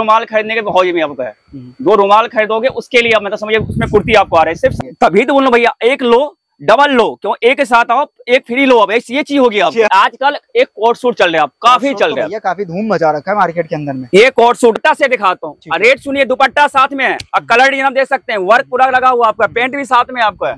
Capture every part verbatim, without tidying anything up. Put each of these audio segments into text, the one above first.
रुमाल खरीदने के बहुत ये आपको है, दो रुमाल खरीदोगे उसके लिए आप मतलब समझिए उसमें कुर्ती आपको आ रहा है। सिर्फ तभी तो बोल लो भैया एक लो डबल लो, क्यों एक के साथ आओ एक फ्री लो। अब ये चीज होगी आप आजकल एक कोट सूट चल रहे हैं, आप काफी चल रहे हैं, ये काफी धूम मचा रखा है मार्केट के अंदर में। ये कोट सूट से दिखाता हूँ, रेट सुनिए, दुपट्टा साथ में है और कलर डिजाइन आप देख सकते हैं, वर्क पूरा लगा हुआ आपका, पेंट भी साथ में आपका।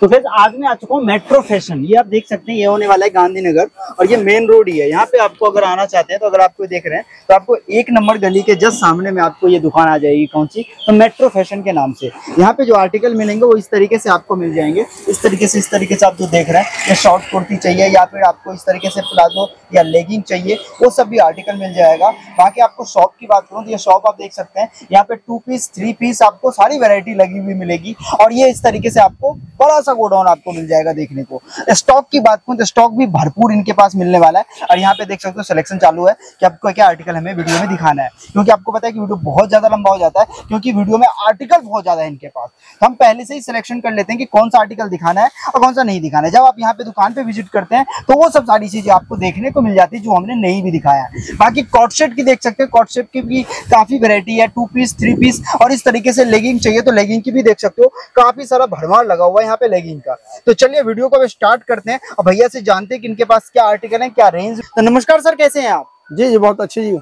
तो फिर आज मैं आ चुका हूँ मेट्रो फैशन, ये आप देख सकते हैं ये होने वाला है गांधी नगर और ये मेन रोड ही है। यहाँ पे आपको अगर आना चाहते हैं तो अगर आपको देख रहे हैं तो आपको एक नंबर गली के जस्ट सामने में आपको ये दुकान आ जाएगी। कौन सी? तो मेट्रो फैशन के नाम से। यहाँ पे जो आर्टिकल मिलेंगे वो इस तरीके से आपको मिल जाएंगे, इस तरीके से इस तरीके से आप जो देख रहे हैं, ये शॉर्ट कुर्ती चाहिए या फिर आपको इस तरीके से प्लाजो या लेगिंग चाहिए, वो सब भी आर्टिकल मिल जाएगा। बाकी आपको शॉप की बात करूँ तो ये शॉप आप देख सकते हैं, यहाँ पे टू पीस थ्री पीस आपको सारी वेरायटी लगी हुई मिलेगी और ये इस तरीके से आपको बड़ा सा गोडाउन आपको मिल जाएगा देखने को। स्टॉक की बात करूं तो स्टॉक भी भरपूर इनके पास मिलने वाला है और यहाँ पे देख सकते हो सिलेक्शन चालू है कि आपको क्या आर्टिकल हमें वीडियो में दिखाना है, क्योंकि आपको पता है कि वीडियो बहुत ज्यादा लंबा हो जाता है, क्योंकि वीडियो में आर्टिकल बहुत ज्यादा है इनके पास, तो हम पहले से ही सिलेक्शन कर लेते हैं कि कौन सा आर्टिकल दिखाना है और कौन सा नहीं दिखाना है। जब आप यहाँ पे दुकान पे विजिट करते हैं तो वो सब सारी चीजें आपको देखने को मिल जाती है जो हमने नहीं भी दिखाया है। बाकी कॉट सेट की देख सकते हैं, कॉट सेट की भी काफी वेरायटी है, टू पीस थ्री पीस और इस तरीके से लेगिंग चाहिए तो लेगिंग की भी देख सकते हो, काफी सारा भरमार लगा हुआ है यहाँ पे लेगिंग का। तो चलिए वीडियो को स्टार्ट करते हैं और भैया से जानते हैं कि इनके पास क्या आर्टिकल है, क्या रेंज। तो नमस्कार सर, कैसे हैं आप? जी जी बहुत अच्छे जी।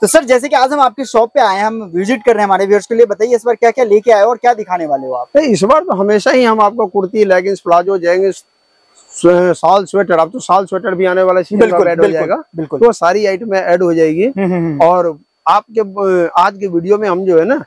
तो सर जैसे कि आज हम आपकी शॉप पे आए हैं, हम विजिट कर रहे हैं, हमारे व्यूअर्स के लिए बताइए इस बार क्या क्या लेके आए हो और क्या दिखाने वाले हो आप? इस बार तो हमेशा ही हम आपको kurti, leggings, palazzo, jeggings, shawl sweater, आप तो साल स्वेटर भी आने वाला है, बिल्कुल तो सारी आइटमें ऐड हो जाएगी। और आपके आज के वीडियो में हम जो है ना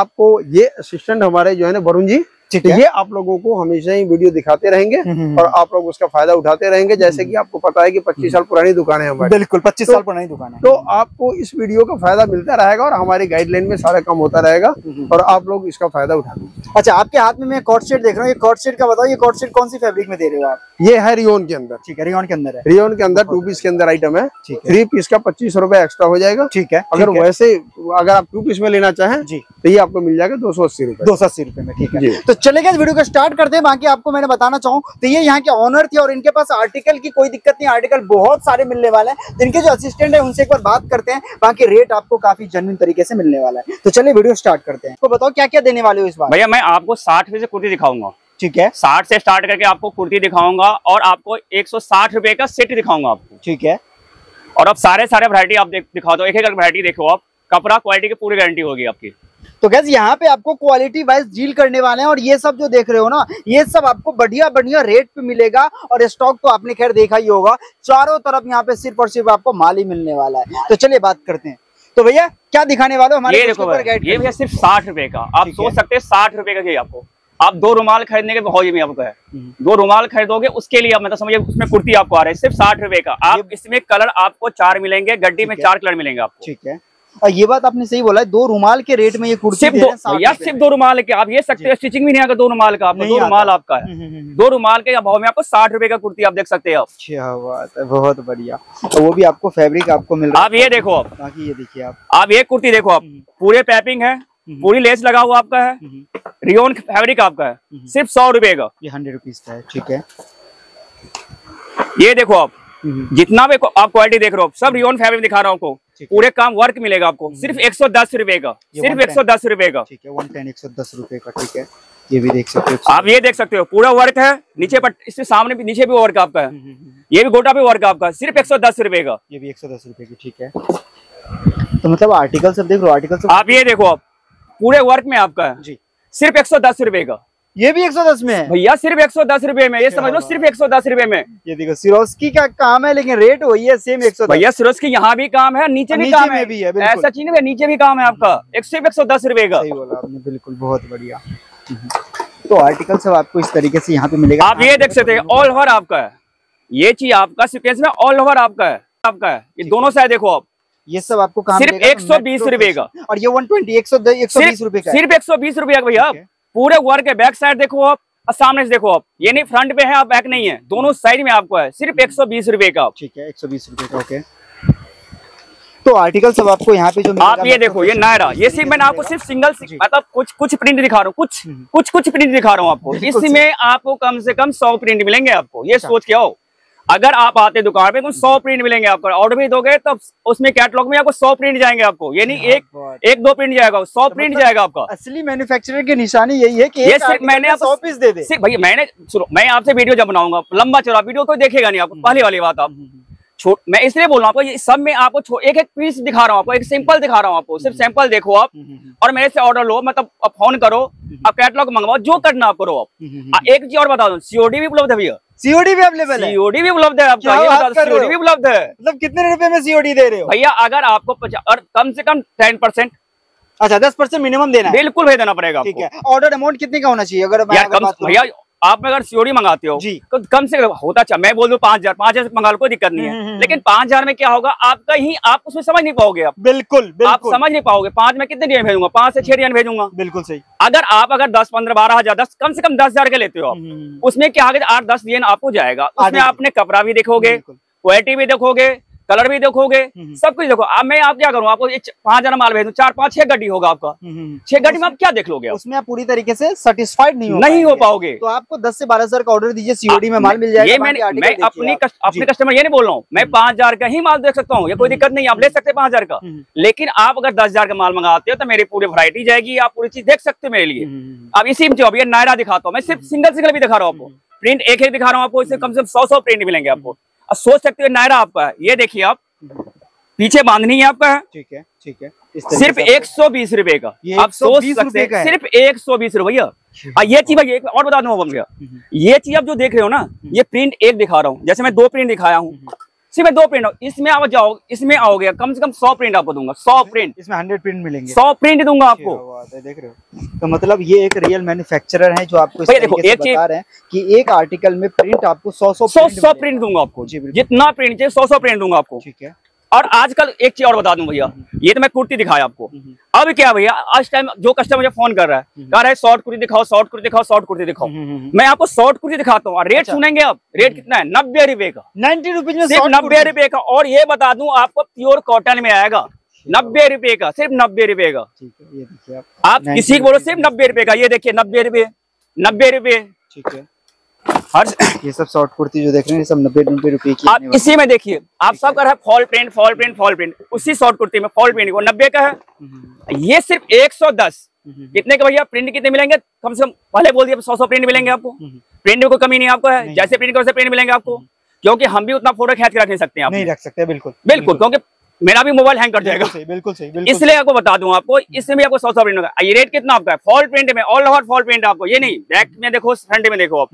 आपको ये असिस्टेंट हमारे जो है ना वरुण जी, ये आप लोगों को हमेशा ही वीडियो दिखाते रहेंगे और आप लोग उसका फायदा उठाते रहेंगे। जैसे कि आपको पता है कि पच्चीस साल पुरानी दुकान है हमारी, बिल्कुल पच्चीस तो, साल पुरानी दुकान है, तो आपको इस वीडियो का फायदा मिलता रहेगा और हमारी गाइडलाइन में सारा काम होता रहेगा और आप लोग इसका फायदा उठाएंगे। अच्छा, आपके हाथ में मैं कॉट सेट देख रहा हूँ, ये कॉट सेट का बताओ, ये कॉट सेट कौन सी फैब्रिक में दे रहे हो आप? ये है रियोन के अंदर, ठीक है, रियोन के अंदर है, रियोन के अंदर टू पीस के अंदर आइटम है, थ्री पीस का पच्चीस रुपए एक्स्ट्रा हो जाएगा, ठीक है। अगर वैसे अगर आप टू पीस में लेना चाहें तो ये आपको मिल जाएगा दो सौ अस्सी रुपए दो सौ अस्सी रुपए में, ठीक है। तो चले गए, वीडियो को स्टार्ट करते हैं। बाकी आपको मैंने बताना चाहूँ तो ये यहाँ के ऑनर थे और इनके पास आर्टिकल की कोई दिक्कत नहीं, आर्टिकल बहुत सारे मिलने वाले हैं। इनके जो असिस्टेंट है उनसे एक बार बात करते हैं, बाकी रेट आपको काफी जेन्युइन तरीके से मिलने वाला है। तो चलिए वीडियो स्टार्ट करते हैं। तो बताओ क्या क्या देने वाले हो इस बार? भैया मैं आपको साठ रुपए से कुर्ती दिखाऊंगा, ठीक है, साठ से स्टार्ट करके आपको कुर्ती दिखाऊंगा और आपको एक सौ साठ रुपए का सेट दिखाऊंगा आपको, ठीक है। और आप सारे सारे वैरायटी आप दिखा दो, एक एक वैरायटी देखो आप, कपड़ा क्वालिटी की पूरी गारंटी होगी आपकी। तो गैस यहाँ पे आपको क्वालिटी वाइज डील करने वाले हैं और ये सब जो देख रहे हो ना ये सब आपको बढ़िया बढ़िया रेट पे मिलेगा और स्टॉक तो आपने खैर देखा ही होगा, चारों तरफ यहाँ पे सिर्फ और सिर्फ आपको माल ही मिलने वाला है। तो चलिए बात करते हैं। तो भैया क्या दिखाने वाले हो हमारे ऊपर? ये भैया सिर्फ साठ रुपए का, आप सोच सकते हैं साठ रुपए का चाहिए आपको, आप दो रुमाल खरीदने के बहुत ये आपको है, दो रुमाल खरीदोगे उसके लिए आप मतलब समझिए उसमें कुर्ती आपको आ रहा है सिर्फ साठ रुपए का। आप इसमें कलर आपको चार मिलेंगे, गड्डी में चार कलर मिलेंगे आपको, ठीक है। और ये बात आपने सही बोला है, दो रुमाल के रेट में ये कुर्ती सिर्फ दो, या सिर्फ दो रुमाल के आप ये सकते हैं, स्टिचिंग भी नहीं आएगा, दो रुमाल का आपको, दो रुमाल आपका है, दो रुमाल के भाव में आपको साठ रुपए का कुर्ती आप देख सकते हैं आप। क्या बात है, बहुत बढ़िया। तो वो भी आपको फैब्रिक आपको मिल रहा है, आप ये देखो आप, बाकी ये देखिए आप आप ये कुर्ती देखो आप, पूरे पैपिंग है, पूरी लेस लगा हुआ आपका है, रियोन फैब्रिक आपका है, सिर्फ सौ रुपए का, ये हंड्रेड रुपीज का है, ठीक है। ये देखो आप जितना भी आप क्वालिटी देख रहे हो सब रियोन फैब्रिक दिखा रहा हूँ आपको, पूरे काम वर्क मिलेगा आपको सिर्फ एक सौ दस रुपए का, सिर्फ एक सौ दस रुपए का, ठीक है, वन टेन एक सौ दस रुपए का, ठीक है। ये भी देख सकते हो आप, ये देख सकते हो पूरा वर्क है, नीचे पर इससे सामने भी नीचे भी वर्क आपका है, ये भी गोटा भी वर्क आपका, सिर्फ एक सौ दस रुपए का, ये भी एक सौ दस रुपए की, ठीक है। तो मतलब आर्टिकल सब देख लो, आर्टिकल सब आप ये देखो आप पूरे वर्क में आपका है जी, सिर्फ एक सौ दस रुपए का, ये भी एक सौ दस में है भैया, सिर्फ एक सौ दस रुपए में, ये समझ लो सिर्फ एक सौ दस रुपए में। ये देखो सिरोस्की का काम है लेकिन रेट वही है सेम एक सौ दस भैया, सिरोस्की यहाँ भी काम है, नीचे भी काम है, भी है ऐसा चीज है, नीचे भी काम है आपका, एक सिर्फ एक सौ दस रुपए का, सही बोला आपने, बिल्कुल, बहुत बढ़िया। तो आर्टिकल सब आपको इस तरीके से यहाँ पे मिलेगा, आप ये देख सकते हैं ऑल ओवर आपका है, ये चीज आपका सीक्वेंस में ऑल ओवर आपका है आपका है ये दोनों साइड देखो आप, ये सब आपको काम सिर्फ एक सौ बीस रुपए का, और ये वन ट्वेंटी एक सौ बीस रुपए का, सिर्फ एक सौ बीस रुपए का भैया, पूरे वर्क है, बैक साइड देखो आप और सामने से देखो आप, ये नहीं फ्रंट पे है आप, बैक नहीं है, दोनों साइड में आपको है, सिर्फ एक सौ बीस रुपए का, ठीक है, एक सौ बीस रुपए का, ओके। तो आर्टिकल सब आपको यहाँ पे जो आप ये देखो, ये नायरा, ये सिर्फ मैंने आपको सिर्फ सिंगल मतलब कुछ कुछ प्रिंट दिखा रहा हूँ, कुछ कुछ कुछ प्रिंट दिखा रहा हूँ आपको, इसमें आपको कम से कम सौ प्रिंट मिलेंगे आपको, ये सोच के आओ। अगर आप आते दुकान पे तो सौ प्रिंट मिलेंगे आपको, ऑर्डर भी दोगे तो उसमें कैटलॉग में आपको सौ प्रिंट जाएंगे आपको, यानी एक एक दो प्रिंट जाएगा, सौ प्रिंट मतलब जाएगा आपका। असली मैन्युफैक्चरर की निशानी यही है कि ये सिर्फ मैंने आपको सौ पीस दे दे। भैया मैंने मैं आपसे वीडियो जब बनाऊंगा लंबा चौड़ा वीडियो कोई देखेगा नहीं आपको, पहली वाली बात। आप छोट मैं इसलिए बोल रहा हूँ आपको सब में आपको एक एक पीस दिखा रहा हूँ आपको, एक सिंपल दिखा रहा हूँ आपको, सिर्फ सैंपल देखो आप और मेरे से ऑर्डर लो, मतलब आप फोन करो, आप कैटलॉग मंगवाओ, जो करना आप करो आप। एक चीज और बता दूं, सीओडी भी उपलब्ध है भैया, सीओडी भी अवेलेबल है, सीओडी भी उपलब्ध है आपका, सीओडी भी उपलब्ध है। मतलब कितने रुपए में सीओडी दे रहे हो भैया? अगर आपको और कम से कम टेन परसेंट, अच्छा दस परसेंट मिनिमम देना, बिल्कुल भैया देना पड़ेगा। ठीक है, ऑर्डर अमाउंट कितने का होना चाहिए? अगर भैया आप अगर सीओडी मंगाते हो तो कम से कम होता चाहिए, मैं बोल दूं पांच हजार पांच हजार मंगा लो कोई दिक्कत नहीं है, लेकिन पांच हजार में क्या होगा आपका ही आप उसमें समझ नहीं पाओगे आप, बिल्कुल, बिल्कुल आप समझ नहीं पाओगे। पांच में कितने डिजाइन भेजूंगा? पांच से छह डिजाइन भेजूंगा, बिल्कुल सही। अगर आप अगर दस पंद्रह बारह हजार दस कम से कम दस हजार के लेते हो आप, उसमें क्या आगे आठ दस डिजाइन आपको जाएगा, उसमें आपने कपड़ा भी देखोगे, क्वालिटी भी देखोगे, कलर भी देखोगे, सब कुछ देखो आप। मैं आप क्या करूँ आपको पांच हजार माल भेजूं, चार पांच छह गड्डी होगा आपका, छह गड्डी में आप क्या देख लोगे? उसमें आप पूरी तरीके से सेटिस्फाइड नहीं हो नहीं हो पाओगे। तो आपको दस से बारह हजार का ऑर्डर दीजिए, सीओडी में माल मिल जाएगा। ये मैंने मैं अपनी अपने कस्टमर ये नहीं बोल रहा हूँ, मैं पांच हजार का ही माल देख सकता हूँ, ये कोई दिक्कत नहीं, आप ले सकते पांच हजार का, लेकिन आप अगर दस हजार का माल मंगाते हो तो मेरी पूरी वैरायटी जाएगी, आप पूरी चीज देख सकते हो मेरे लिए। अब इसी में जो नायरा दिखाता हूँ मैं, सिर्फ सिंगल सिंगल भी दिखा रहा हूँ आपको, प्रिंट एक एक दिखा रहा हूँ आपको, इससे कम से कम सौ सौ प्रिंट मिलेंगे आपको। सोच सकते हो नायरा आपका है, ये देखिए आप पीछे बांधनी है आपका है, ठीक है ठीक है, सिर्फ एक सौ बीस रुपए का आप सोच सकते हैं, सिर्फ एक सौ बीस रुपया। ये चीज भाई और बता दूं भैया, ये चीज आप जो देख रहे हो ना, ये प्रिंट एक दिखा रहा हूँ, जैसे मैं दो प्रिंट दिखाया हूँ, सिर्फ मैं दो प्रिंट, इसमें आप जाओ इसमें आओगे कम से कम सौ प्रिंट आपको दूंगा, सौ प्रिंट, इसमें हंड्रेड प्रिंट मिलेंगे, सौ प्रिंट दूंगा आपको, देख रहे हो। तो मतलब ये एक रियल मैन्युफैक्चरर है जो आपको बता रहे हैं कि एक आर्टिकल में प्रिंट आपको सौ सौ सौ सौ प्रिंट दूंगा आपको, जितना प्रिंट चाहिए सौ सौ प्रिंट दूंगा आपको, ठीक है। और आजकल एक चीज और बता दूं भैया, ये तो मैं कुर्ती दिखाया आपको, अब क्या भैया आज टाइम जो कस्टमर मुझे फोन कर रहा है कह रहा है शॉर्ट कुर्ती दिखाओ, शॉर्ट कुर्ती दिखाओ, शॉर्ट कुर्ती दिखाओ, मैं आपको शॉर्ट कुर्ती दिखाता हूँ। रेट अच्छा। सुनेंगे आप, रेट कितना है? नब्बे रुपए का, नाइन्टी रुपीज में सिर्फ नब्बे रुपए का। और ये बता दूं आपको प्योर कॉटन में आएगा, नब्बे रुपए का, सिर्फ नब्बे रुपए का। ये देखिए आप किसी को बोलो सिर्फ नब्बे रुपए का, ये देखिए नब्बे रुपए, नब्बे रुपए, ठीक है। हर ये सब शॉर्ट कुर्ती जो देख रहे हैं ये सब नब्बे नब्बे रुपए की। आप इसी में देखिए आप सब कर रहा है fall print foil print foil print, उसी शॉर्ट कुर्ती में फॉल प्रिंट वो नब्बे का है, ये सिर्फ एक सौ दस। कितने का भैया प्रिंट कितने मिलेंगे? कम से कम पहले बोल दिया सौ सौ प्रिंट मिलेंगे आपको, प्रिंट में कोई कमी नहीं आपको है, जैसे प्रिंट वैसे प्रिंट मिलेंगे आपको, क्योंकि हम भी उतना फोटो खींच के रख नहीं सकते, आप नहीं रख सकते, बिल्कुल बिल्कुल, क्योंकि मेरा भी मोबाइल हैंग कर जाएगा, बिल्कुल सही। इसलिए आपको बता दूं आपको इसमें भी आपको सौ सौ प्रिंट होगा। ये रेट कितना आपका है? फॉल प्रिंट में ऑल ओवर फॉल प्रिंट आपको, ये नहीं बैक में देखो फ्रंट में देखो आप,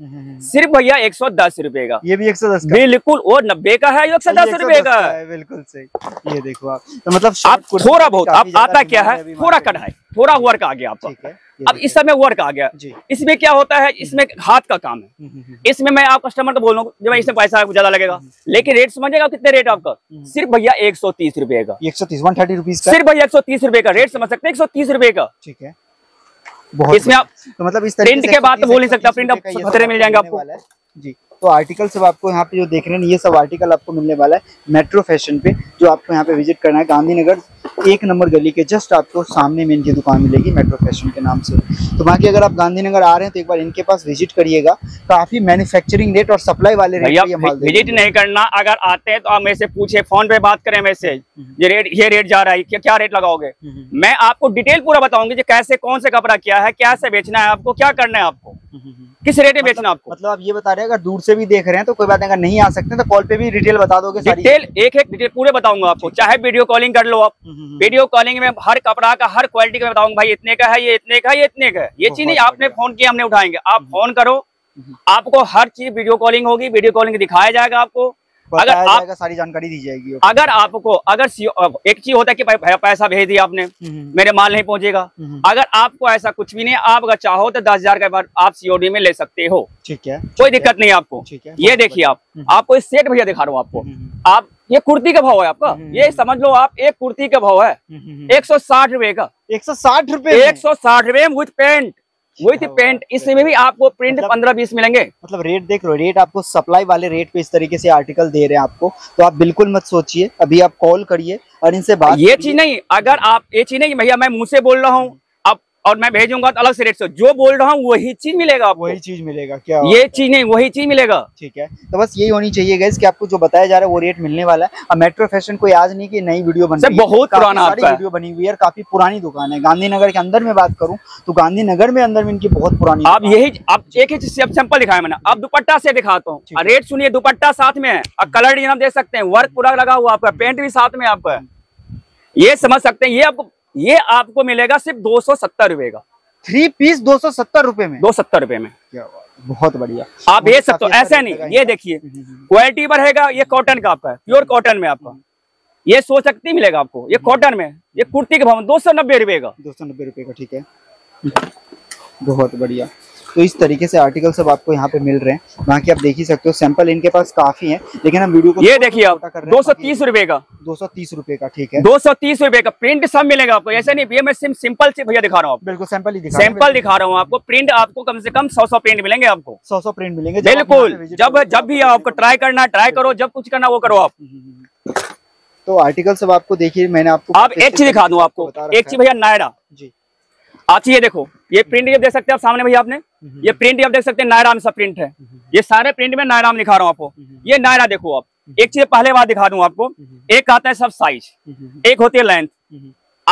सिर्फ भैया एक सौ दस रुपए का, ये भी एक सौ दस बिल्कुल, और नब्बे का है, एक सौ दस रुपए का है, बिल्कुल सही। ये देखो आप, मतलब आप थोड़ा बहुत आप आता क्या है थोड़ा कढ़ाई थोड़ा वर्क आ गया आपका। अब इस समय वर्क आ गया, इसमें क्या होता है, इसमें हाथ का काम है, इसमें मैं आप कस्टमर को बोल रहा हूँ जब इसमें पैसा आपको ज्यादा लगेगा, लेकिन रेट समझेगा कितने रेट आपका सिर्फ भैया एक सौ तीस रुपए का, एक सौ तीस वन थर्टी रुपीज सिर्फ भैया एक सौ तीस रुपए का रेट समझ सकते हैं, एक सौ तीस रुपए का, ठीक है। इसमें आप मतलब इस प्रिंट के बाद बोल नहीं सकता, प्रिंट आप खतरे मिल जाएंगे आपको जी। तो आर्टिकल सब आपको यहाँ पे जो देख रहे हैं ये सब आर्टिकल आपको मिलने वाला है मेट्रो फैशन पे, जो आपको यहाँ पे विजिट करना है, गांधी नगर एक नंबर गली के जस्ट आपको सामने में इनकी दुकान मिलेगी मेट्रो फैशन के नाम से। तो बाकी अगर आप गांधी नगर आ रहे हैं तो एक बार इनके पास विजिट करिएगा, काफी मैन्युफैक्चरिंग रेट और सप्लाई वाले रेट ये माल। विजिट नहीं करना, अगर आते हैं तो आप मेरे से पूछे, फोन पे बात करें मेरे से, ये रेट ये रेट जा रहा है क्या रेट लगाओगे, मैं आपको डिटेल पूरा बताऊंगी कैसे कौन सा कपड़ा क्या है, कैसे बेचना है आपको, क्या करना है आपको, किस रेट में बेचना आपको। मतलब आप ये बता रहे हैं अगर दूर से भी देख रहे हैं तो कोई बात नहीं, अगर नहीं आ सकते तो कॉल पे भी डिटेल बता दोगे, डिटेल एक एक डिटेल पूरे बताऊंगा आपको, चाहे वीडियो कॉलिंग कर लो आप, वीडियो कॉलिंग में हर कपड़ा का हर क्वालिटी का बताऊंगा, भाई इतने का है, ये इतने का है, ये इतने का है, ये चीज नहीं आपने फोन किया हमने उठाएंगे, आप फोन करो आपको हर चीज वीडियो कॉलिंग होगी, वीडियो कॉलिंग दिखाया जाएगा आपको, अगर आप सारी जानकारी दी जाएगी। अगर आपको अगर एक चीज होता है कि पैसा भेज दिया आपने मेरे माल नहीं पहुंचेगा, अगर आपको ऐसा कुछ भी नहीं, आप अगर चाहो तो दस हजार का बार आप सीओडी में ले सकते हो, ठीक है, कोई दिक्कत नहीं आपको। ये देखिए आप, आपको इस सेट भैया दिखा रहा हूँ आपको, आप ये कुर्ती का भाव है आपका, ये समझ लो आप एक कुर्ती का भाव है एक सौ साठ रुपए का, एक सौ साठ रुपए एक सौ साठ रुपए विथ पेंट वही थी पेंट, इसमें भी आपको प्रिंट पंद्रह बीस मिलेंगे। मतलब रेट देख लो, रेट आपको सप्लाई वाले रेट पे इस तरीके से आर्टिकल दे रहे हैं आपको, तो आप बिल्कुल मत सोचिए, अभी आप कॉल करिए और इनसे बात। ये चीज नहीं, अगर आप ये चीज नहीं भैया मैं मुंह से बोल रहा हूँ, और मैं भेजूंगा तो अलग से रेट से, जो बोल रहा हूँ वही चीज मिलेगा आपको, वही चीज मिलेगा, क्या ये चीज नहीं वही चीज मिलेगा। ठीक है, तो बस यही होनी चाहिए गाइस कि आपको जो बताया जा रहा है वो रेट मिलने वाला है। और मेट्रो फैशन कोई आज नहीं की नई वीडियो बन रही है, बहुत पुराना वीडियो बनी हुई है, काफी पुरानी दुकान है। गांधी नगर के अंदर में बात करूँ तो गांधी नगर में अंदर में इनकी बहुत पुरानी। आप यही आप एक ही सैंपल दिखाया मैंने, आप दुपट्टा से दिखाता हूँ, रेट सुनिए, दुपट्टा साथ में है और कलर डिजाइन आप देख सकते हैं, वर्क पूरा लगा हुआ, आपका पेंट भी साथ में आपका, ये समझ सकते हैं। ये आपको ये आपको मिलेगा सिर्फ दो सौ सत्तर रूपये का, थ्री पीस दो सौ सत्तर रूपये में, दो सत्तर रूपये में, बहुत बढ़िया। आप ये सब तो ऐसा नहीं, ये देखिए क्वालिटी पर रहेगा, ये कॉटन का आपका है, प्योर कॉटन में आपका, ये सोच सकती मिलेगा आपको, ये कॉटन में, ये कुर्ती का दो सौ नब्बे रूपये का, दो सौ नब्बे रूपये का। ठीक है, बहुत बढ़िया। तो इस तरीके से आर्टिकल सब आपको यहाँ पे मिल रहे हैं, बाकी आप देख ही सकते हो सैंपल इनके पास काफी है, लेकिन हम वीडियो को ये देखिए आप दो सौ तीस रूपये का, दो सौ तीस रूपये का। ठीक है, दो सौ तीस रूपये का प्रिंट सब मिलेगा आपको, ऐसा नहीं ये मैं सिंपल से भैया दिखा रहा हूँ, बिल्कुल सैंपल ही दिखा सैंपल दिखा रहा हूँ आपको। प्रिंट आपको कम से कम सौ सौ प्रिंट मिलेंगे आपको, सौ सौ प्रिंट मिलेंगे बिल्कुल। जब जब भी आपको ट्राई करना ट्राई करो, जब कुछ करना वो करो आप। तो आर्टिकल सब आपको देखिए, मैंने आपको आप एक चीज दिखा दूँ आपको, एक चीज भैया नायरा जी, आज ये देखो ये प्रिंट ये देख सकते हैं आप सामने भैया, आपने ये प्रिंट आप देख सकते हैं नायरा में सब प्रिंट है, ये सारे प्रिंट में नायरा में दिखा रहा हूँ आपको। ये नायरा देखो आप, एक चीज पहले बार दिखा दूं आपको, एक आता है सब साइज, एक होती है लेंथ।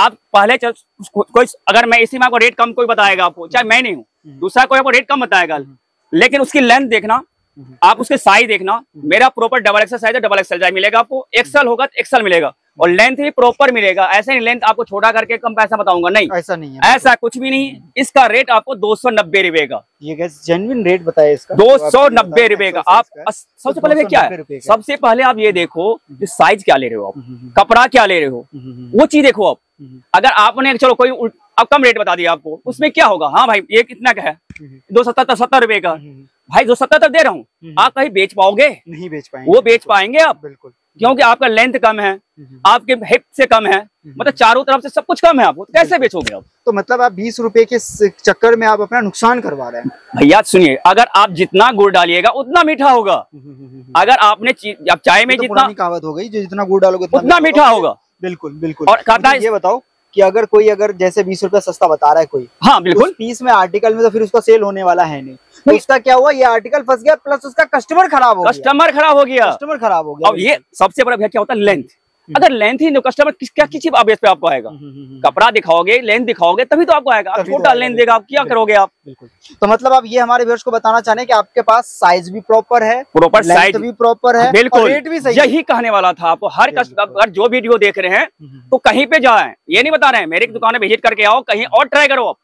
आप पहले कोई अगर मैं इसी में आपको रेट कम कोई बताएगा आपको, चाहे मैं नहीं हूँ दूसरा कोई आपको रेट कम बताएगा, लेकिन उसकी लेंथ देखना आप, उसके साइज देखना। मेरा प्रॉपर डबल एक्सल साइज है, डबल एक्सल साइज मिलेगा आपको, एक्सल होगा तो एक्सल मिलेगा, और लेंथ भी प्रॉपर मिलेगा। ऐसे नहीं लेंथ आपको छोटा करके कम पैसा बताऊंगा, नहीं ऐसा नहीं है, ऐसा कुछ भी नहीं। इसका रेट आपको दो सौ नब्बे रूपये का, ये गाइस जेन्युइन रेट बताया इसका, दो सौ नब्बे रूपये का। आप सबसे पहले क्या है, सबसे पहले आप ये देखो साइज क्या ले रहे हो आप, कपड़ा क्या ले रहे हो वो चीज देखो आप। अगर आपने चलो कोई अब कम रेट बता दिया आपको, उसमें क्या होगा, हाँ भाई ये कितना का है, दो सत्तर सत्तर रूपये का, भाई दो सत्तर तक दे रहा हूँ, आप कहीं बेच पाओगे नहीं, बेच पाएंगे वो बेच पाएंगे आप बिल्कुल, क्योंकि आपका लेंथ कम है, आपके हिप से कम है, मतलब चारों तरफ से सब कुछ कम है, आप कैसे बेचोगे आप। तो मतलब आप बीस रुपए के चक्कर में आप अपना नुकसान करवा रहे हैं। भैया सुनिए, अगर आप जितना गुड़ डालिएगा उतना मीठा होगा, अगर आपने आप चाय में तो जितना कहावत हो गई, जो जितना गुड़ डालोगे उतना मीठा होगा, बिल्कुल बिल्कुल। और कहता है ये बताओ कि अगर कोई अगर जैसे बीस रुपया सस्ता बता रहा है कोई, हाँ बिल्कुल तीस में आर्टिकल में, तो फिर उसका सेल होने वाला है नहीं, तो उसका क्या हुआ, ये आर्टिकल फंस गया, प्लस उसका कस्टमर खराब हो गया, कस्टमर खराब हो गया कस्टमर खराब हो गया। अब ये सबसे बड़ा भैया क्या होता है, लेंथ। अगर लेंथ ही कस्टमर किस क्या किसी बेस पे आपको आएगा, कपड़ा दिखाओगे लेंथ दिखाओगे तभी तो आपको आएगा, छोटा लेंथ देगा आप क्या करोगे आप, बिल्कुल। तो मतलब आप ये हमारे व्यूअर्स को बताना चाहते हैं कि आपके पास साइज भी प्रॉपर है, प्रॉपर साइज भी प्रॉपर है, बिल्कुल रेट भी सही। यही कहने वाला था आपको, हर कस्टमर जो वीडियो देख रहे हैं तो कहीं पे जाए, ये नहीं बता रहे हैं मेरी दुकान में विजिट करके आओ, कहीं और ट्राई करो आप,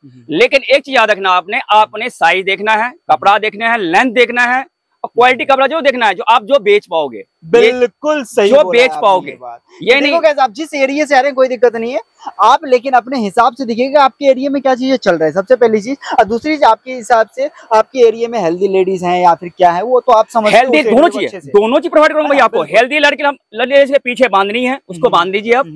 लेकिन एक चीज याद रखना, आपने आपने साइज देखना है, कपड़ा देखना है, लेंथ देखना है, क्वालिटी कपड़ा जो देखना है, जो आप जो बेच पाओगे, बिल्कुल सही जो बेच पाओगे। ये, ये नहीं कैसे आप जिस एरिया से आ रहे हैं कोई दिक्कत नहीं है आप, लेकिन अपने हिसाब से दिखेगा आपके एरिया में क्या चीजें चल रहा है, सबसे पहली चीज। और दूसरी चीज आपके हिसाब से आपके एरिया में हेल्दी लेडीज हैं या फिर क्या है वो तो आप समझ, हेल्दी दोनों चीज दोनों चीज प्रोवाइड करूंगा भैया आपको। हेल्दी लड़की लड़की पीछे बांधनी है उसको बांध दीजिए आप,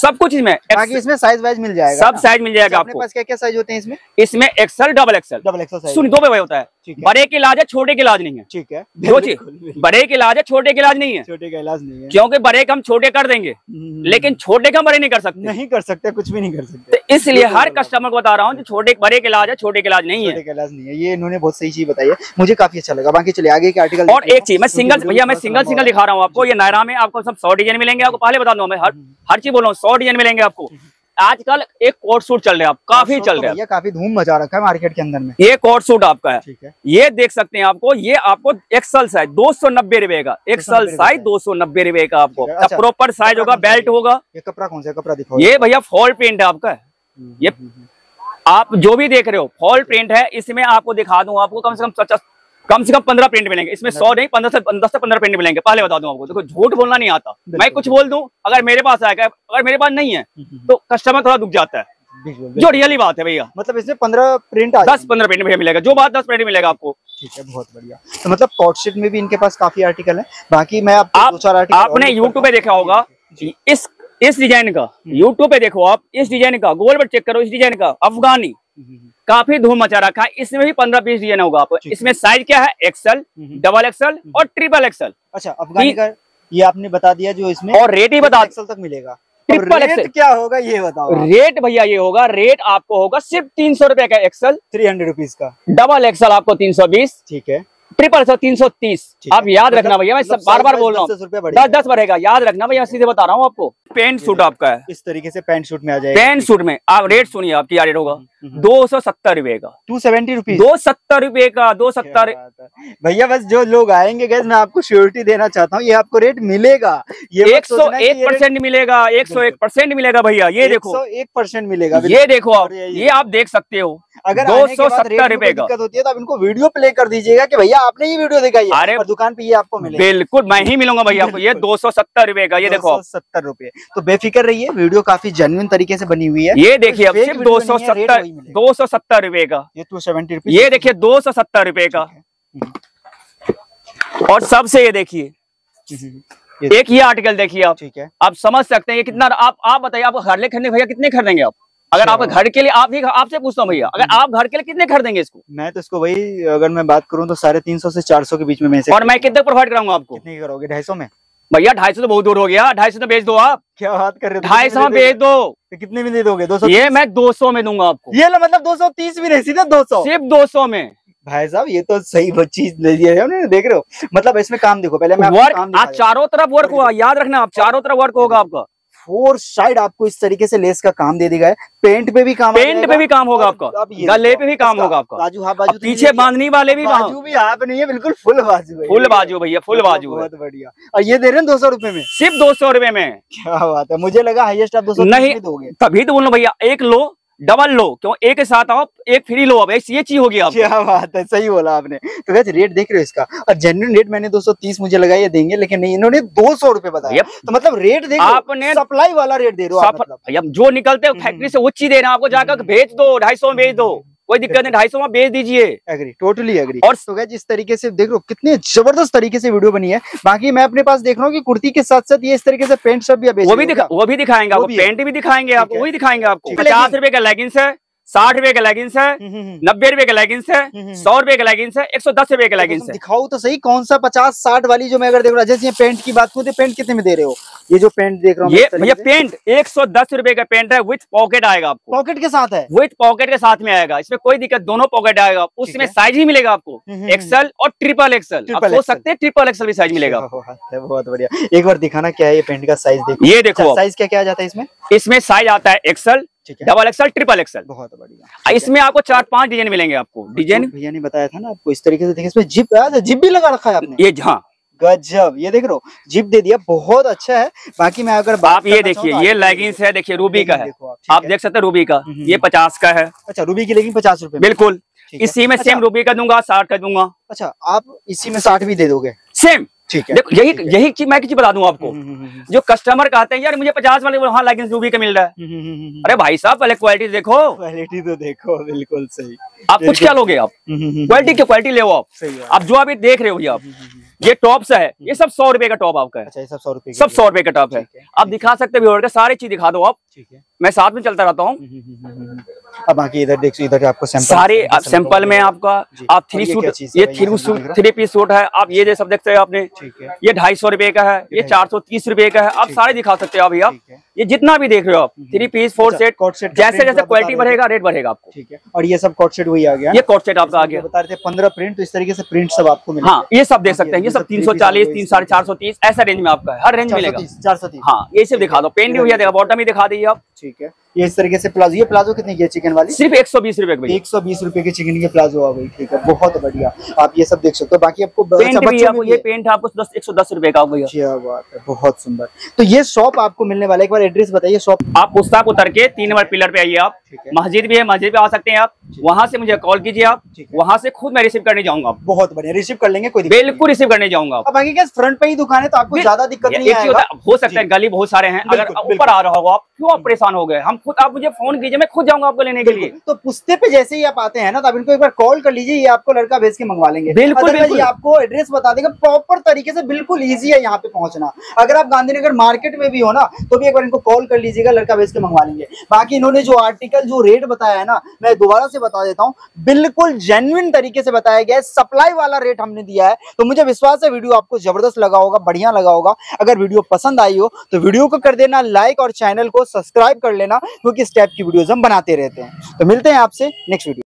सब कुछ इसमें, बाकी इसमें साइज वाइज मिल जाएगा, सब साइज मिल जाएगा आपको। क्या क्या साइज होते हैं इसमें, इसमें XL double XL double XL सुन दो भाई होता है, बड़े के इलाज है छोटे के इलाज नहीं है। ठीक है, दो चीज, बड़े के इलाज है छोटे के इलाज नहीं है, छोटे का इलाज नहीं है, क्योंकि बड़े का हम छोटे कर देंगे लेकिन छोटे का बड़े नहीं कर सकते, नहीं कर सकते, कुछ भी नहीं कर सकते। इसलिए हर कस्टमर को बता रहा हूँ छोटे बड़े के इलाज है, छोटे के इलाज नहीं है, इलाज नहीं है। ये इन्होंने बहुत सही चीज बताई है, मुझे काफी अच्छा लगा। बाकी चलिए आगे के आर्टिकल। और एक चीज मैं सिंगल भैया मैं सिंगल सिंगल दिखा रहा हूँ आपको, ये नायरा में आपको सब सौ डिजाइन मिलेंगे आपको, पहले बता दूं मैं हर हर चीज बोल रहा हूँ, सौ डिजाइन मिलेंगे आपको। आजकल एक कोट सूट चल रहा है आप, काफी चल रहा है, ये काफी धूम मचा रखा है मार्केट के अंदर में, ये कोट सूट आपका है। ठीक है, ये देख सकते हैं आपको, ये आपको एक्सल साइज दो सौ नब्बे रूपये का, एक्सल साइज दो सौ नब्बे रूपये का आपको, प्रॉपर साइज होगा, बेल्ट होगा। ये कपड़ा कौन सा कपड़ा दिखाओ, ये भैया फॉल प्रिंट आपका, ये आप जो भी देख रहे हो फॉल प्रिंट है। इसमें आपको दिखा दूं आपको कम से कम कम से कम पंद्रह प्रिंट मिलेंगे इसमें, सौ नहीं पंद्रह से दस से पंद्रह प्रिंट मिलेंगे, पहले बता दूं आपको। देखो झूठ बोलना नहीं आता, मैं कुछ बोल दूं अगर मेरे पास आएगा, अगर मेरे पास नहीं है तो कस्टमर थोड़ा दुख जाता है, जो रियली बात है भैया। मतलब इसमें पंद्रह प्रिंट दस पंद्रह प्रिंट भैया मिलेगा, जो बात दस प्रिंट मिलेगा आपको। ठीक है, बहुत बढ़िया। तो मतलब कॉटशीट में भी इनके पास काफी आर्टिकल है। बाकी मैं आपने यूट्यूब पे देखा होगा इस इस डिजाइन का, यूट्यूब पे देखो आप इस डिजाइन का, गूगल पर चेक करो इस डिजाइन का, अफगानी काफी धूम मचा रखा है। इसमें भी पंद्रह पीस डिजाइन होगा आपको। इसमें साइज क्या है, एक्सल डबल एक्सल और ट्रिपल एक्सल। अच्छा, अफगानी का ये आपने बता दिया जो इसमें, और रेट ही बता, एक्सल तक मिलेगा ट्रिपल एक्सल क्या होगा ये बताओ। रेट भैया ये होगा, रेट आपको होगा सिर्फ तीन सौ रुपए का एक्सल, थ्री हंड्रेड रुपीज का। डबल एक्सल आपको तीन सौ बीस, ठीक है। ट्रिपल एक्सल तीन सौ तीस। आप याद रखना भैया, मैं सब बार बार बोल रहा हूँ, दस दस बढ़ेगा, याद रखना भैया, सीधे बता रहा हूँ आपको। पेंट सूट आपका है इस तरीके से, पेंट सूट में आ जाएगा। पेंट सूट में आप रेट सुनिए, आपकी क्या रेट होगा? दो सौ सत्तर रुपए का, टू सेवेंटी रुपीज, दो सत्तर रुपए का, दो सत्तर। भैया बस जो लोग आएंगे गैस, मैं आपको श्योरिटी देना चाहता हूँ, ये आपको रेट मिलेगा, ये एक सौ एक परसेंट मिलेगा, एक सौ एक परसेंट मिलेगा भैया। ये देखो एक परसेंट मिलेगा, ये देखो आप, ये आप देख सकते हो। अगर दो सौ सत्तर रुपए का दिक्कत होती है तो आप इनको वीडियो प्ले कर दीजिएगा कि भैया आपने ये वीडियो दिखाई है, अरे दुकान पे ये आपको मिलेगा। बिल्कुल मैं ही मिलूंगा भैया आपको। ये दो सौ सत्तर रुपए का, ये देखो सत्तर रुपए। तो बेफिक्र रहिए, वीडियो काफी जेन्युइन तरीके से बनी हुई है। ये देखिए आप, सिर्फ दो सौ सत्तर दो सौ सत्तर रुपए का, ये टू सेवेंटी रुपीज। ये देखिये दो सौ सत्तर रुपए का। और सबसे ये देखिए एक ये आर्टिकल देखिए आप, ठीक है। आप समझ सकते हैं कितना। आप आप बताइए, आप घर ले खरीदने भैया कितने खरीदेंगे आप? अगर आप घर के लिए, आप ही आपसे पूछता हूँ भैया, अगर आप घर के लिए कितने खरीदेंगे इसको? मैं तो इसको भाई अगर मैं बात करूँ तो साढ़े तीन सौ से चार सौ के बीच में मैं। और मैं कितने प्रोवाइड कराऊंगा आपको? कितने करोगे? ढाई सौ में भैया। ढाई सौ तो बहुत दूर हो गया, ढाई सौ तो बेच दो आप। क्या बात कर रहे हो, ढाई सौ बेच दो। कितने में दे दोगे? दो सौ। ये मैं दो सौ में दूंगा आपको। ये मतलब दो सौ तीस भी नहीं, सीधे दो सौ, सिर्फ दो सौ में। भाई साहब ये तो सही चीज दे दी है, देख रहे हो। मतलब इसमें काम देखो, पहले वर्क चारों तरफ वर्क हुआ, याद रखना आप, चारों तरफ वर्क होगा आपका। फोर साइड आपको इस तरीके से लेस का काम दे देगा। पेंट पे भी काम, पेंट पे भी काम होगा आपका, गले पे भी काम होगा आपका, बाजू हाफ बाजू, पीछे बांधने वाले भी, बाजू भी हाफ नहीं है, बिल्कुल फुल बाजू, फुल बाजू भैया, फुल बाजू। बहुत बढ़िया। और ये दे रहे हैं दो सौ रुपए में, सिर्फ दो सौ रुपए में। क्या बात है, मुझे लगा हाईएस्ट आप दो सौ नहीं दोगे। तभी तो बोल लो भैया, एक लो डबल लो, क्यों एक के साथ आप एक फ्री लो, अब ये चीज होगी आप। क्या बात है, सही बोला आपने। तो वैसे रेट देख रहे हो इसका, और जेन्युइन रेट मैंने दो सौ तीस मुझे लगा ये देंगे, लेकिन नहीं, इन्होंने दो सौ रुपए बताया। तो मतलब रेट देख आपने, सप्लाई वाला रेट दे रहे हो आप। मतलब जो निकलते हो फैक्ट्री से वो चीज देना, आपको जाकर भेज दो, ढाई सौ में भेज दो, कोई दिक्कत नहीं, ढाई सौ में बेच दीजिए। Agree, totally agree. और तो गाइस इस तरीके से देख लो, कितने जबरदस्त तरीके से वीडियो बनी है। बाकी मैं अपने पास देख रहा हूँ कि कुर्ती के साथ साथ ये इस तरीके से पेंट सब भी, वो भी दिखा, वो भी दिखाएंगे आपको, पेंट भी दिखाएंगे आपको, वही दिखाएंगे आपको। पचास रुपए का लेगिंग्स है, साठ रुपए का लेगिंग्स है, नब्बे रुपए का लेगिंग्स है, सौ रुपए का लेगिंग्स है, एक सौ दस रुपए का लेगिंग्स है। दिखाओ तो सही कौन सा पचास साठ वाली जो मैं अगर देख रहा हूँ। जैसे ये पेंट की बात करूँ तो पेंट कितने में दे रहे हो? ये जो पेंट देख रहा हूँ ये भैया पेंट एक सौ दस रुपए का पेंट है, विथ पॉकेट आएगा आपको। पॉकेट के साथ है, विथ पॉकेट के साथ में आएगा, इसमें कोई दिक्कत, दोनों पॉकेट आएगा, उसमें साइज ही मिलेगा आपको, एक्सल और ट्रिपल एक्सल। आप सोच सकते हैं ट्रिपल एक्सल भी साइज मिलेगा। बहुत बढ़िया, एक बार दिखाना क्या है ये पेंट का साइज। देखो ये देखो साइज क्या क्या जाता है इसमें। इसमें साइज आता है XL, double XL, triple XL. बहुत बढ़िया। इसमें आपको चार पांच डिजाइन मिलेंगे आपको। डिजाइन भैया ने बताया था ना आपको, इस तरीके से देखिए, इसमें जिप जिप भी लगा रखा है आपने। ये हाँ गजब, ये देख रहे हो, जिप दे दिया, बहुत अच्छा है। बाकी मैं अगर आप ये देखिए, ये लेगिंग्स है, देखिए रूबी का है, आप देख सकते हैं रूबी का, ये पचास का है। अच्छा रूबी की लेकिन पचास रुपए, बिल्कुल इसी में सेम रूबी का दूंगा, साठ का दूंगा। अच्छा आप इसी में साठ भी दे दोगे सेम? ठीक है। देखो यही यही चीज मैं चीज बता दूं आपको, जो कस्टमर कहते हैं यार मुझे पचास वाले वहाँ लेगिंग्स रूबी का मिल रहा है, अरे भाई साहब पहले क्वालिटी देखो, क्वालिटी तो देखो। बिल्कुल सही। आप कुछ क्या लोगे आप? क्वालिटी की क्वालिटी ले आओ आप। सही है। आप जो आप देख रहे हो आप, ये टॉप सा है, ये सब सौ रुपए का टॉप आपका है। अच्छा, ये सब सौ रुपए, सब सौ रुपए का टॉप है। आप दिखा सकते हो, सारी चीज दिखा दो आप, ठीक है। मैं साथ में चलता रहता हूँ। अब बाकी इधर देखो, इधर आपको सैंपल, सारे आप सैंपल में आपका, आप थ्री सूट, ये three suit three piece suit है, आप ये सब देखते हैं आपने, ठीक है। ये ढाई सौ रुपए का है, ये चार सौ तीस रुपए का है, आप सारे दिखा सकते हो अभी आप। ये जितना भी देख रहे हो आप, थ्री पीस फोर सेट, जैसे जैसे क्वालिटी बढ़ेगा रेट बढ़ेगा आपको, ठीक है। और ये सब कॉट सेट वही आ गया, ये कॉट सेट आपका आ गया, बता रहे थे पंद्रह प्रिंट, तो इस तरीके से प्रिंट सब आपको मिलेगा। हाँ ये सब देख सकते हैं, ये सब तीन सौ चालीस तीन साढ़े चार सौ तीस ऐसा रेंज में आपका है, हर रेंज मिलेगा। चार सौ तीस, हाँ ये सब दिखा दो। पेंट भी भैया देखा, बॉटम भी दिखा दीजिए आप, ठीक है। ये इस तरीके से प्लाजो, ये प्लाजो कितने की है चिकन वाली? सिर्फ एक सौ बीस रुपए, एक सौ बीस रुपए के चिकन के प्लाजो आ गई, ठीक है। बहुत बढ़िया, आप ये सब देख सकते हो। बाकी आपको पेंट भी आपको, ये पेंट आपको एक सौ दस रुपए का होगा। क्या बात है, बहुत सुंदर। तो ये शॉप आपको मिलने वाला है, एक बार एड्रेस बताइए शॉप। आप पुस्तक उतर के तीन नंबर पिलर पे आइए आप, मस्जिद भी है, मस्जिद पे आ सकते हैं आप, वहाँ से मुझे कॉल कीजिए आप, वहाँ से खुद मैं रिसीव करने जाऊंगा। बहुत बढ़िया, रिसीव कर लेंगे, कोई बिल्कुल रिसीव करने जाऊंगा। बाकी क्या फ्रंट पे ही दुकान है तो आपको ज्यादा दिक्कत नहीं है, हो सकता है गली बहुत सारे हैं, अगर ऊपर आ रहा होगा आप, क्यों आप परेशान हो गए, हम खुद आप मुझे फोन कीजिए, मैं खुद जाऊंगा आपको लेने के लिए। तो पुस्ते पे जैसे ही आप आते हैं ना, तो आप इनको एक बार कॉल कर लीजिए, ये आपको लड़का भेज के मंगवा लेंगे। बिल्कुल, बिल्कुल। आपको एड्रेस बता देगा प्रॉपर तरीके से, बिल्कुल ईजी है यहाँ पे पहुंचना। अगर आप गांधीनगर मार्केट में भी हो ना, तो भी एक बार इनको कॉल कर लीजिएगा, लड़का भेज के मंगवा लेंगे। बाकी इन्होंने जो आर्टिकल जो रेट बताया है ना, मैं दोबारा से बता देता हूँ, बिल्कुल जेन्युइन तरीके से बताया गया है, सप्लाई वाला रेट हमने दिया है। तो मुझे विश्वास है वीडियो आपको जबरदस्त लगा होगा, बढ़िया लगा होगा। अगर वीडियो पसंद आई हो तो वीडियो को कर देना लाइक और चैनल को सब्सक्राइब कर लेना, क्योंकि इस टाइप की वीडियोज हम बनाते रहते हैं। तो मिलते हैं आपसे नेक्स्ट वीडियो।